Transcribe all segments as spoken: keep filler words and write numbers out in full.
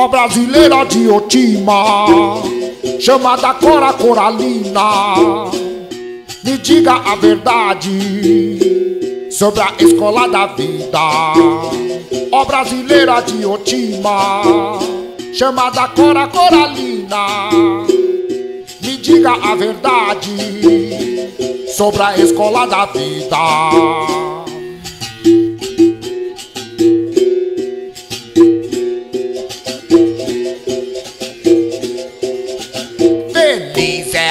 Ó brasileira Diotima, chamada Cora Coralina, me diga a verdade sobre a escola da vida. Ó brasileira Diotima, chamada Cora Coralina, me diga a verdade sobre a escola da vida. Feliz é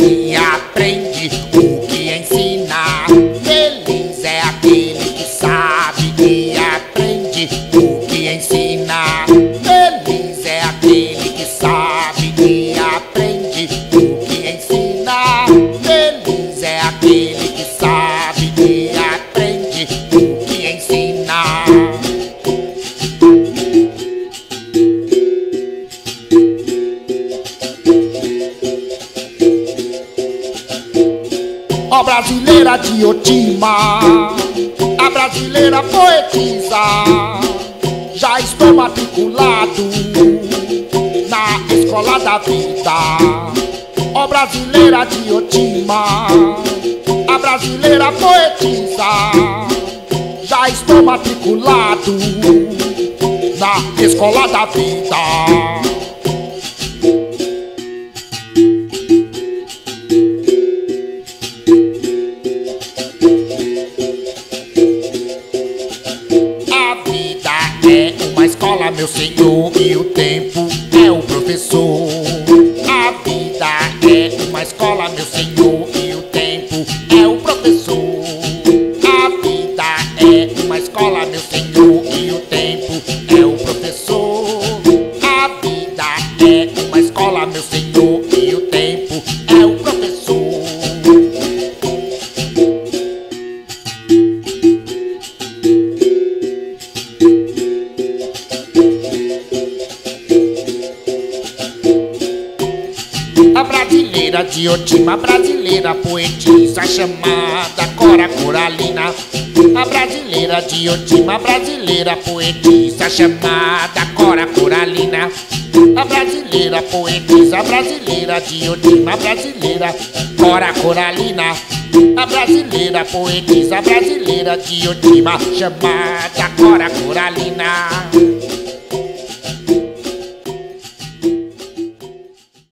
e aprende o que ensina. Feliz é aquele que sabe e aprende o que ensina. Feliz é aquele que sabe e aprende o que ensina. Feliz é aquele que sabe e aprende o que ensina. Ó brasileira Diotima, a brasileira poetisa, já estou matriculado na escola da vida. Ó brasileira Diotima, a brasileira poetisa, já estou matriculado na escola da vida. É uma escola, meu senhor, e o tempo é o professor. A vida é uma escola, meu senhor, e o tempo é o professor. A vida é uma escola, meu senhor, e o tempo é o professor. A vida é uma escola, meu senhor, e o tempo é o professor. A brasileira Diotima, brasileira poetisa, chamada Cora Coralina. A brasileira Diotima, brasileira poetisa, chamada Cora Coralina. A brasileira poetisa, brasileira Diotima, brasileira Cora Coralina. A brasileira poetisa, brasileira Diotima, chamada Cora Coralina.